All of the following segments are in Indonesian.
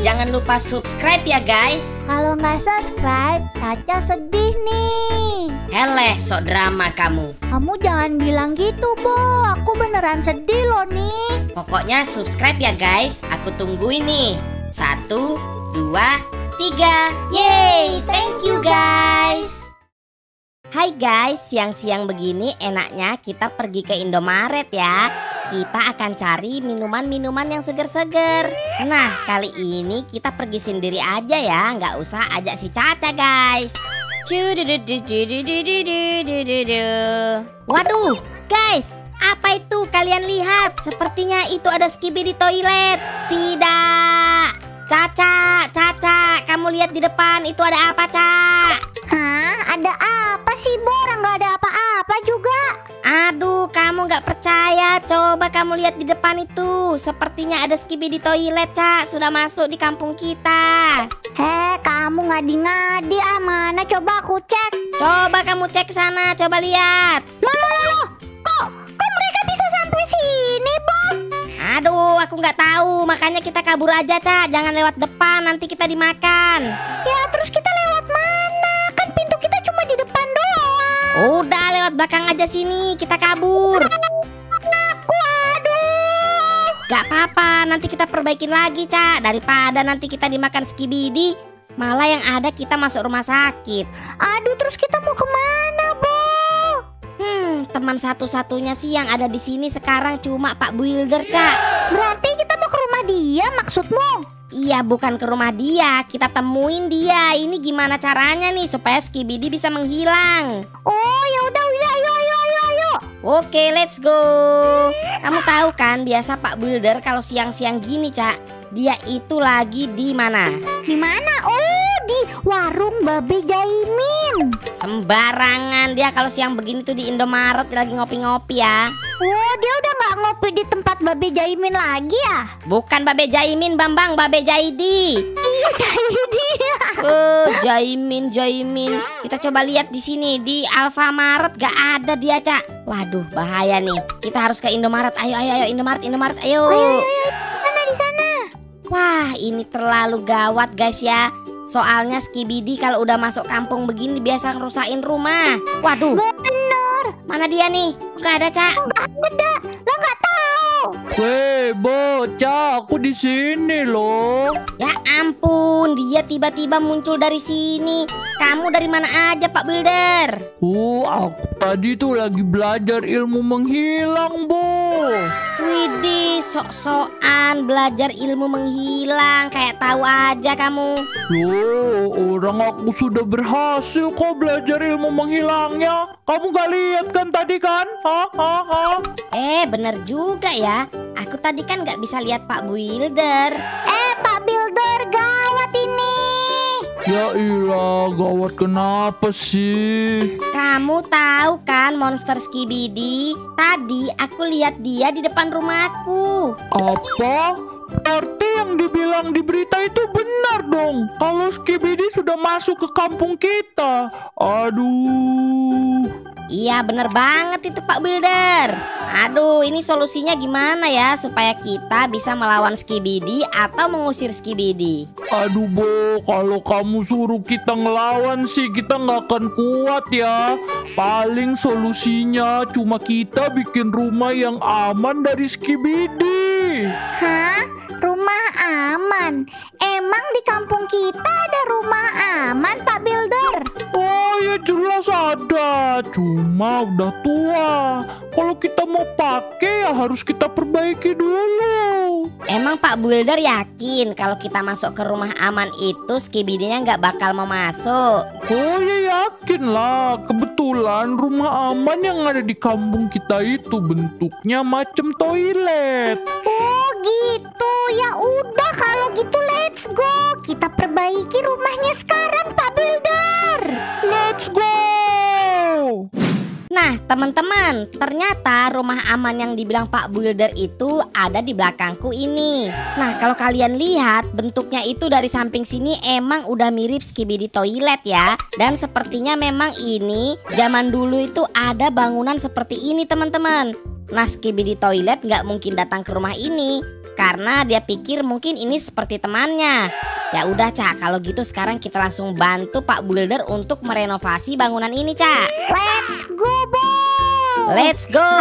Jangan lupa subscribe ya guys. Kalau nggak subscribe, Caca sedih nih. Heleh, sok drama kamu. Kamu jangan bilang gitu, Bo. Aku beneran sedih loh nih. Pokoknya subscribe ya guys. Aku tungguin nih. 1, 2, 3. Yeay, thank you guys. Hai guys, siang-siang begini enaknya kita pergi ke Indomaret ya. Kita akan cari minuman-minuman yang seger-seger. Nah, kali ini kita pergi sendiri aja ya, nggak usah ajak si Caca guys. Waduh, guys, apa itu kalian lihat? Sepertinya itu ada Skibidi Toilet. Tidak, Caca, Caca, kamu lihat di depan itu ada apa, Caca? Hah, ada apa sih, Bo? Orang nggak ada apa-apa juga. Aduh, kamu nggak percaya? Coba kamu lihat di depan itu. Sepertinya ada Skibidi Toilet, Cak. Sudah masuk di kampung kita. Heh, kamu ngadi-ngadi amana. Coba aku cek. Coba kamu cek sana. Coba lihat. Loh, kok mereka bisa sampai sini, Bo? Aduh, aku nggak tahu. Makanya kita kabur aja, Cak. Jangan lewat depan. Nanti kita dimakan. Ya, terus kita lewat mana? Kan pintu kita cuma di depan doang. Udah. Belakang aja sini, kita kabur. Aku aduh. Gak apa-apa, nanti kita perbaikin lagi, Cak. Daripada nanti kita dimakan skibidi, malah yang ada kita masuk rumah sakit. Aduh, terus kita mau kemana, Bo? Teman satu-satunya sih yang ada di sini sekarang cuma Pak Builder, Cak. Berarti kita mau ke rumah dia, maksudmu? Iya, bukan ke rumah dia. Kita temuin dia. Ini gimana caranya nih supaya Skibidi bisa menghilang? Oh, ya udah, ayo. Oke, let's go. Kamu tahu kan biasa Pak Builder kalau siang-siang gini, Cak, dia itu lagi di mana? Di mana? Oh, di warung Babe Jaidi. Sembarangan dia kalau siang begini tuh di Indomaret lagi ngopi-ngopi ya. Oh, dia udah nggak ngopi di tempat Babe Jaidi lagi ya? Bukan Babe Jaidi, Bambang, Babe Jaidi. Jaidi. Jaimin. Kita coba lihat di sini di Alfamaret gak ada dia, Cak. Waduh, bahaya nih. Kita harus ke Indomaret. Ayo Indomaret, ayo. Mana di sana? Wah, ini terlalu gawat guys ya. Soalnya Skibidi kalau udah masuk kampung begini biasa ngerusakin rumah. Waduh. Mana dia nih? Nggak ada, Cak. Nggak ada. Lo nggak tahu. Weh, Bo, Cak, aku di sini loh. Ya ampun, dia tiba-tiba muncul dari sini. Kamu dari mana aja, Pak Builder? Aku tadi tuh lagi belajar ilmu menghilang, Bo. Widih, sok-sokan belajar ilmu menghilang. Kayak tahu aja kamu. Loh, orang aku sudah berhasil kok belajar ilmu menghilangnya. Kamu nggak lihat kan tadi kan? Bener juga ya. Aku tadi kan nggak bisa lihat Pak Builder. Pak Builder gawat ini. Ya ilah, gawat kenapa sih? Kamu tahu kan monster Skibidi? Tadi aku lihat dia di depan rumahku. Apa? Berarti yang dibilang di berita itu benar dong. Kalau Skibidi sudah masuk ke kampung kita. Aduh. Iya, bener banget itu Pak Builder. Aduh, ini solusinya gimana ya supaya kita bisa melawan Skibidi atau mengusir Skibidi? Aduh, Bo, kalau kamu suruh kita ngelawan sih kita nggak akan kuat ya. Paling solusinya cuma kita bikin rumah yang aman dari Skibidi. Hah? Rumah aman? Emang di kampung kita ada rumah aman, Pak Builder? Oh ya jelas ada, cuma udah tua. Kalau kita mau pakai ya harus kita perbaiki dulu. Emang Pak Builder yakin kalau kita masuk ke rumah aman itu Skibidinya nggak bakal mau masuk? Oh ya yakin lah, kebetulan rumah aman yang ada di kampung kita itu bentuknya macam toilet. Oh gitu, ya udah kalau gitu let's go. Kita perbaiki rumahnya sekarang, Pak Builder. Let's go. Nah teman-teman, ternyata rumah aman yang dibilang Pak Builder itu ada di belakangku ini. Nah kalau kalian lihat bentuknya itu dari samping sini emang udah mirip Skibidi Toilet ya. Dan sepertinya memang ini zaman dulu itu ada bangunan seperti ini teman-teman. Nah Skibidi Toilet nggak mungkin datang ke rumah ini karena dia pikir mungkin ini seperti temannya. Ya udah, Ca, kalau gitu sekarang kita langsung bantu Pak Builder untuk merenovasi bangunan ini, Ca. Let's go, Bo. Let's go.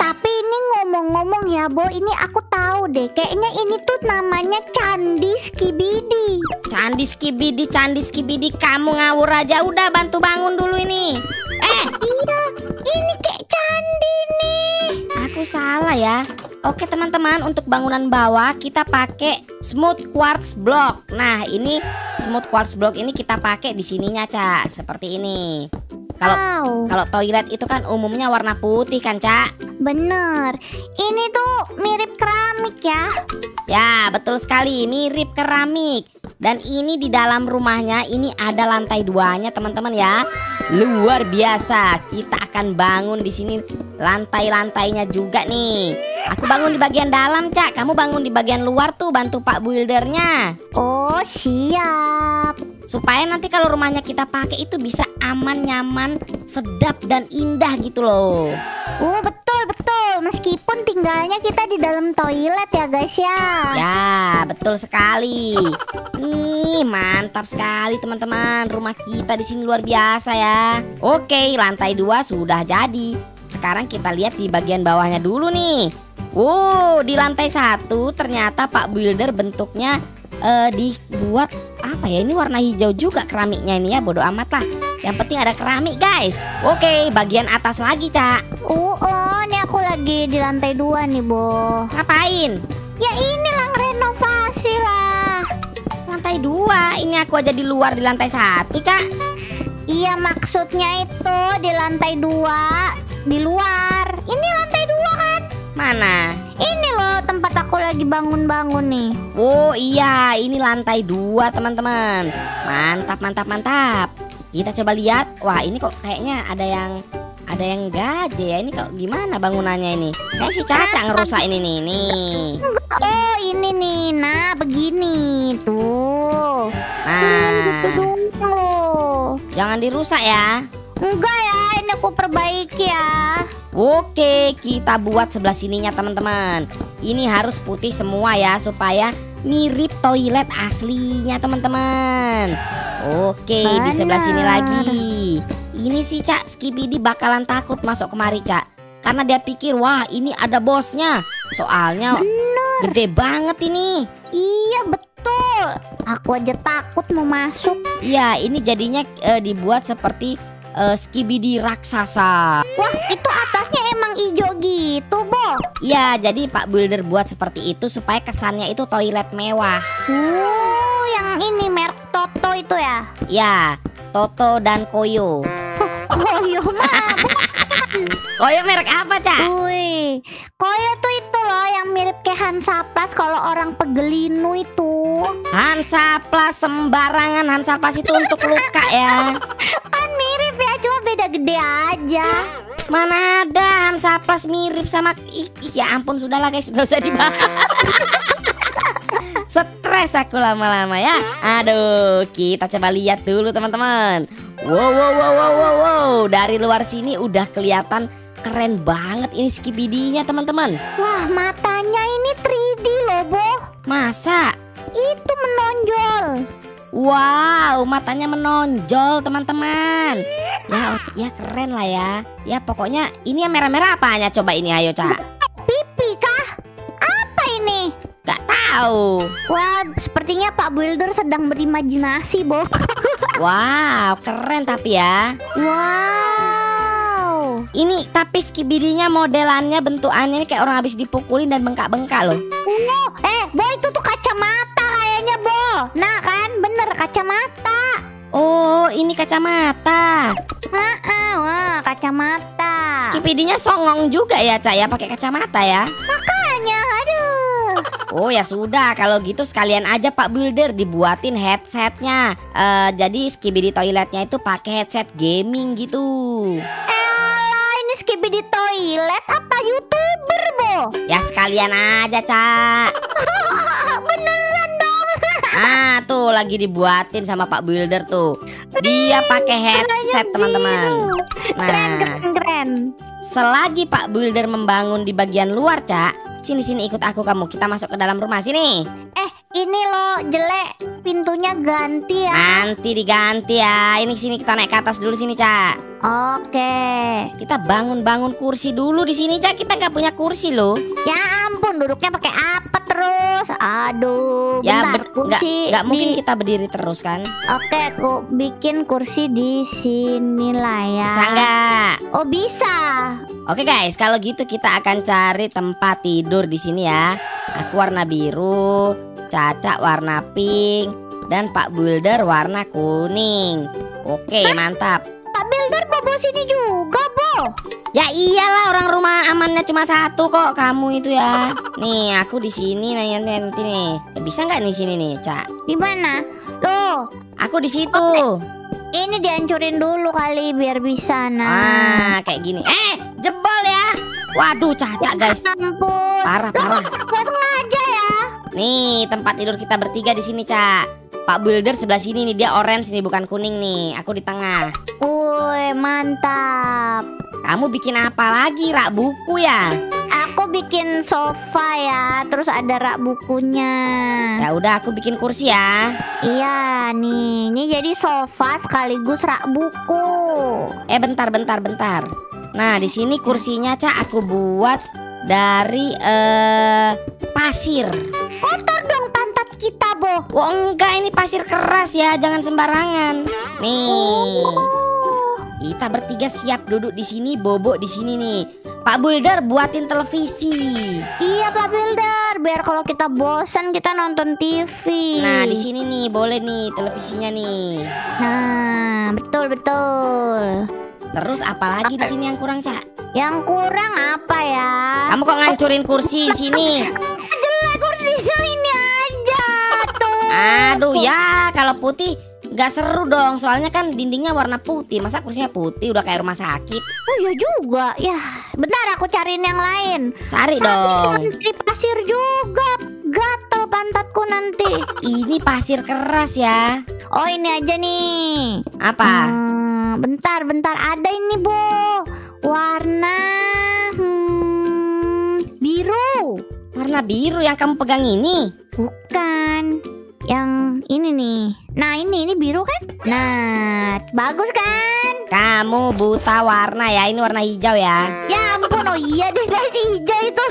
Tapi ini ngomong-ngomong ya, Bo, ini aku tahu deh. Kayaknya ini tuh namanya Candi Skibidi. Candi Skibidi, Candi Skibidi, kamu ngawur aja. Udah, bantu bangun dulu ini. Iya, ini kayak candi nih. Aku salah ya. Oke teman-teman, untuk bangunan bawah kita pakai smooth quartz block. Nah, ini smooth quartz block ini kita pakai di sininya, Ca, seperti ini. Kalau toilet itu kan umumnya warna putih kan, Ca? Bener. Ini tuh mirip keramik ya. Ya, betul sekali, mirip keramik. Dan ini di dalam rumahnya ini ada lantai duanya, teman-teman ya. Luar biasa. Kita akan bangun di sini lantai-lantainya juga nih. Aku bangun di bagian dalam, Cak. Kamu bangun di bagian luar tuh, bantu Pak Buildernya. Oh, siap. Supaya nanti kalau rumahnya kita pakai itu bisa aman, nyaman, sedap, dan indah gitu loh. Oh, betul, betul. Meskipun tinggalnya kita di dalam toilet ya, guys ya. Ya, betul sekali. Nih, mantap sekali teman-teman. Rumah kita di sini luar biasa ya. Oke, lantai 2 sudah jadi. Sekarang kita lihat di bagian bawahnya dulu nih. Wow, di lantai 1 ternyata Pak Builder bentuknya dibuat apa ya? Ini warna hijau juga keramiknya ini ya, bodo amat lah. Yang penting ada keramik, guys. Oke, bagian atas lagi, Cak. Ini aku lagi di lantai 2 nih, Bo. Ngapain? Ya inilah renovasi lah. Lantai 2, ini aku aja di luar di lantai 1, Cak. Iya, maksudnya itu di lantai 2, di luar. Ini lantai 2 kan? Mana? Ini loh tempat aku lagi bangun-bangun nih. Oh iya, ini lantai 2 teman-teman. Mantap, mantap, mantap. Kita coba lihat. Wah, ini kok kayaknya ada yang gaje ya. Ini kok gimana bangunannya ini? Kayak si Caca ngerusak ini nih. Oh ini nih, nah begini tuh. Jangan dirusak ya. Enggak ya, ini aku perbaiki ya. Oke, kita buat sebelah sininya teman-teman. Ini harus putih semua ya, supaya mirip toilet aslinya teman-teman. Oke, bener. Di sebelah sini lagi. Ini sih, Cak, Skibidi bakalan takut masuk kemari, Cak. Karena dia pikir, wah ini ada bosnya. Soalnya bener, gede banget ini. Iya, betul. Aku aja takut mau masuk. Iya, ini jadinya dibuat seperti Skibidi raksasa. Wah, itu atasnya emang hijau gitu, Bo? Iya, jadi Pak Builder buat seperti itu supaya kesannya itu toilet mewah. Yang ini merek Toto itu ya? Iya, Toto dan Koyo. Koyo mah. Koyo merek apa, Cak? Wih, Koyo tuh itu loh yang mirip kayak Hansaplas kalau orang pegelinu itu. Hansaplas sembarangan. Hansaplas itu untuk luka ya. Kan mirip ya, cuma beda gede aja. Mana ada Hansaplas mirip sama ya ampun, sudahlah guys, nggak usah dibahas. Stres aku lama-lama ya. Aduh, kita coba lihat dulu teman-teman. Wow. Dari luar sini udah kelihatan keren banget ini Skibidinya teman-teman. Wah, matanya ini 3D loh, Bo. Masa? Itu menonjol. Wow, matanya menonjol teman-teman. Ya keren lah ya. Ya pokoknya ini yang merah-merah apanya? Coba ini ayo, Cak. Pipi kah? Apa ini? Gak tahu. Wah, sepertinya Pak Builder sedang berimajinasi, Bo. Wow, keren tapi ya. Wow. Ini tapi Skibidinya modelannya bentukannya ini kayak orang habis dipukulin dan bengkak-bengkak loh. Bo, itu tuh kacamata kayaknya, Bo. Nah kan, bener kacamata. Oh, ini kacamata. Wah, kacamata. Skibidinya songong juga ya, Cak ya, pakai kacamata ya. Makanya, aduh. Oh ya sudah, kalau gitu sekalian aja Pak Builder dibuatin headsetnya. Jadi Skibidi toiletnya itu pakai headset gaming gitu. Elah, ini Skibidi toilet apa YouTuber, Bo? Ya sekalian aja, Cak. Beneran dong. Nah tuh lagi dibuatin sama Pak Builder tuh. Dia pakai headset teman-teman. Nah, keren. Selagi Pak Builder membangun di bagian luar, Cak, Sini ikut aku kamu. Kita masuk ke dalam rumah sini. Ini loh jelek, pintunya ganti ya. Nanti diganti ya. Ini sini kita naik ke atas dulu sini, Cak. Oke. Kita bangun-bangun kursi dulu di sini, Cak. Kita nggak punya kursi loh. Ya ampun, duduknya pakai apa terus? Aduh, ya, bentar, kursi. Nggak mungkin kita berdiri terus kan? Oke, aku bikin kursi di sini lah ya. Bisa nggak? Oh bisa. Oke guys, kalau gitu kita akan cari tempat tidur di sini ya. Aku warna biru, Caca warna pink, dan Pak Builder warna kuning. Oke, mantap. Pak Builder bobo sini juga, Bo. Ya iyalah, orang rumah amannya cuma satu kok, kamu itu ya. Nih, aku di sini nanti nih. Bisa nggak nih sini nih, Cak? Di mana? Loh, aku di situ. Ini dihancurin dulu kali biar bisa. Nah, kayak gini. Jebol ya. Waduh, Caca guys. Ampun. Parah. Gak sengaja ya. Nih tempat tidur kita bertiga di sini, Cak. Pak Builder sebelah sini nih, dia orange nih bukan kuning nih. Aku di tengah. Woi, mantap. Kamu bikin apa lagi? Rak buku ya? Aku bikin sofa ya, terus ada rak bukunya. Ya udah, aku bikin kursi ya. Iya nih, ini jadi sofa sekaligus rak buku. Bentar. Nah, di sini kursinya, Cak, aku buat dari pasir. Kotor dong pantat kita, Bo. Oh enggak, ini pasir keras ya, jangan sembarangan. Nih, kita bertiga siap duduk di sini, bobo di sini nih. Pak Builder buatin televisi. Iya Pak Builder, biar kalau kita bosan kita nonton TV. Nah di sini nih, boleh nih televisinya nih. Nah betul. Terus apalagi di sini yang kurang, Cak? Yang kurang apa ya? Kamu kok ngancurin kursi di sini? Jelek kursi ini aja tuh. Aduh ya, kalau putih nggak seru dong. Soalnya kan dindingnya warna putih. Masa kursinya putih, udah kayak rumah sakit. Oh iya juga ya. Bentar aku cariin yang lain. Cari dong. Di pasir juga. Gatel pantatku nanti. Ini pasir keras ya. Oh ini aja nih. Apa? Bentar ada ini, Bu. Warna biru. Warna biru yang kamu pegang ini? Bukan. Yang ini nih. Nah, ini biru kan? Nah, bagus kan? Kamu buta warna ya. Ini warna hijau ya. Ya ampun, oh iya deh guys, hijau itu.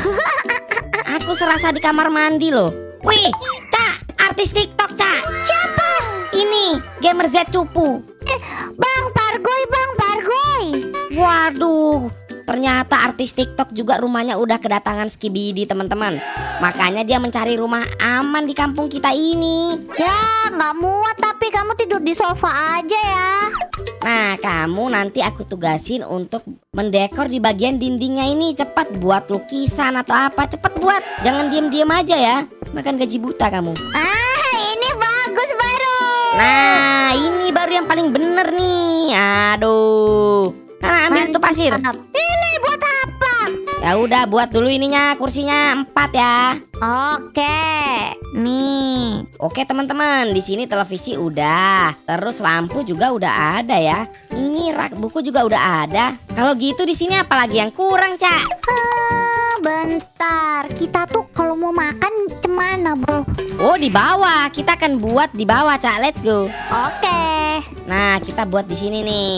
Aku serasa di kamar mandi loh. Wih, Cak, artis TikTok, Cak. Siapa? Ini Gamer Z Cupu. Bang Pargoy. Waduh, ternyata artis TikTok juga rumahnya udah kedatangan Skibidi, teman-teman. Makanya dia mencari rumah aman di kampung kita ini. Ya, nggak muat tapi kamu tidur di sofa aja ya. Nah, kamu nanti aku tugasin untuk mendekor di bagian dindingnya ini. Cepat buat lukisan atau apa, cepat buat. Jangan diem-diem aja ya, makan gaji buta kamu. Ini bagus baru. Nah, ini baru yang paling bener nih. Aduh. Nah, ambil tuh pasir. Pilih buat apa? Ya udah, buat dulu ininya, kursinya 4 ya. Oke. Nih. Oke, teman-teman. Di sini televisi udah. Terus lampu juga udah ada ya. Ini rak buku juga udah ada. Kalau gitu di sini apalagi yang kurang, Cak? Bentar, kita tuh kalau mau makan kemana, Bro? Oh, di bawah. Kita akan buat di bawah, Cak. Let's go. Oke. Nah, kita buat di sini nih.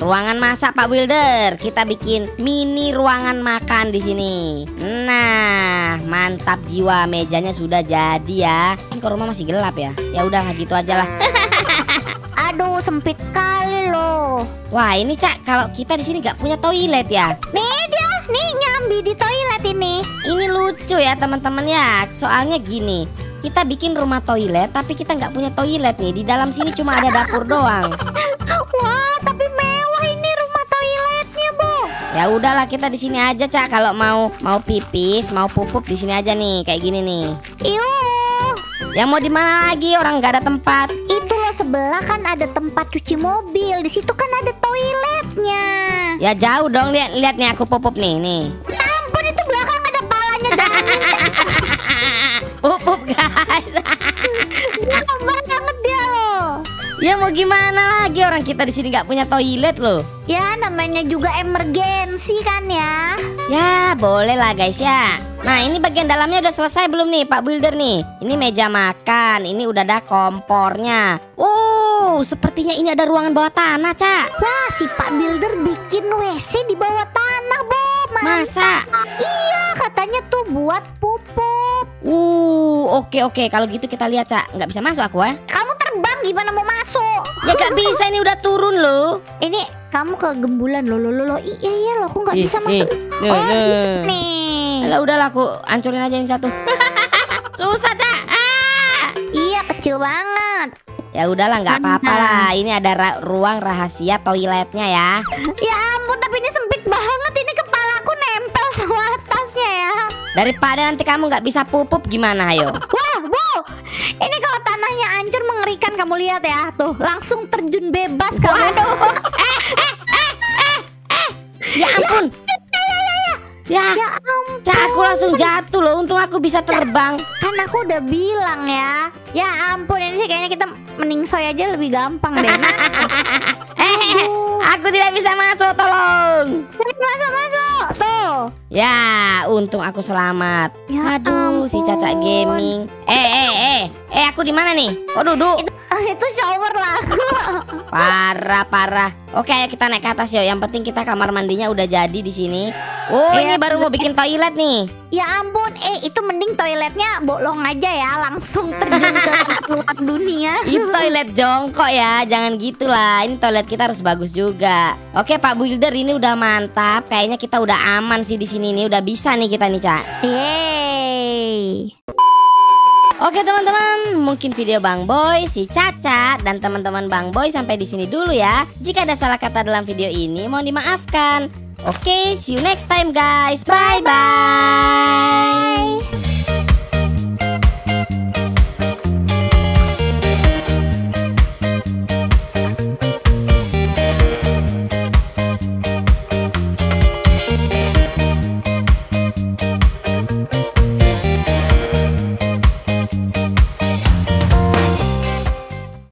Ruangan masak Pak Builder. Kita bikin mini ruangan makan di sini. Nah, mantap jiwa, mejanya sudah jadi ya. Ini kok rumah masih gelap ya? Ya udah gitu aja lah. Aduh, sempit kali loh. Wah, ini Cak, kalau kita di sini nggak punya toilet ya? Nih dia, nih nyambi di toilet ini. Ini lucu ya teman-teman ya. Soalnya gini, kita bikin rumah toilet tapi kita nggak punya toilet nih. Di dalam sini cuma ada dapur doang. Wah, tapi mewah ini rumah toiletnya, Bu. Ya udahlah, kita di sini aja, Cak. Kalau mau pipis, mau pupup di sini aja nih, kayak gini nih. Iuh. Ya mau di mana lagi? Orang nggak ada tempat. Itu loh sebelah kan ada tempat cuci mobil. Di situ kan ada toiletnya. Ya jauh dong, lihat nih aku pupup nih. Ampun, itu belakang ada palanya dong. Pupup guys. Gila banget dia loh. Ya mau gimana lagi, orang kita di sini nggak punya toilet loh. Ya namanya juga emergensi kan ya. Ya boleh lah guys ya. Nah, ini bagian dalamnya udah selesai belum nih Pak Builder nih? Ini meja makan, ini udah ada kompornya. Wow, sepertinya ini ada ruangan bawah tanah, Cak. Wah, si Pak Builder bikin WC di bawah tanah, Bob. Masa? Iya, katanya tuh buat pupuk. Oke. Kalau gitu kita lihat, Cak. Nggak bisa masuk aku, ya? Kamu terbang, gimana mau masuk? Ya nggak bisa, ini udah turun loh. Ini kamu kegembulan lo. Iya loh, aku nggak bisa masuk. Bisa nih. Alah, udahlah, aku hancurin aja yang satu. Susah, Cak. Iya, kecil banget. Ya udahlah, nggak apa-apa lah. Ini ada ruang rahasia toiletnya ya. Ya ampun, tapi ini sempit banget. Ini kepalaku nempel sama atasnya ya. Daripada nanti kamu nggak bisa pupup gimana, ayo. Wah, wow. Ini kalau tanahnya hancur mengerikan, kamu lihat ya. Tuh, langsung terjun bebas kamu. Waduh. Ya ampun. Ya ampun. Cak, aku langsung jatuh loh. Untung aku bisa terbang. Kan aku udah bilang ya. Ya ampun, ini sih kayaknya kita mending soy aja, lebih gampang deh. Aku tidak bisa masuk, tolong. Masuk. Tuh. Ya, untung aku selamat. Ya, aduh, ampun. Si Caca Gaming. Aku di mana nih? Oh, duduk. Itu shower lah. Parah. Oke, ayo kita naik ke atas yuk. Yang penting kita kamar mandinya udah jadi di sini. Oh, ini baru mau bikin toilet nih. Ya ampun, itu mending toiletnya bolong aja ya, langsung terjun ke luar dunia. Itu toilet jongkok ya, jangan gitulah. Ini toilet kita harus bagus juga. Oke, Pak Builder, ini udah mantap. Kayaknya kita udah aman sih di sini nih, udah bisa nih kita nih, Cak. Yeay. Oke teman-teman, mungkin video Bang Boy, si Caca, dan teman-teman Bang Boy sampai di sini dulu ya. Jika ada salah kata dalam video ini, mohon dimaafkan. Oke, see you next time guys. Bye-bye.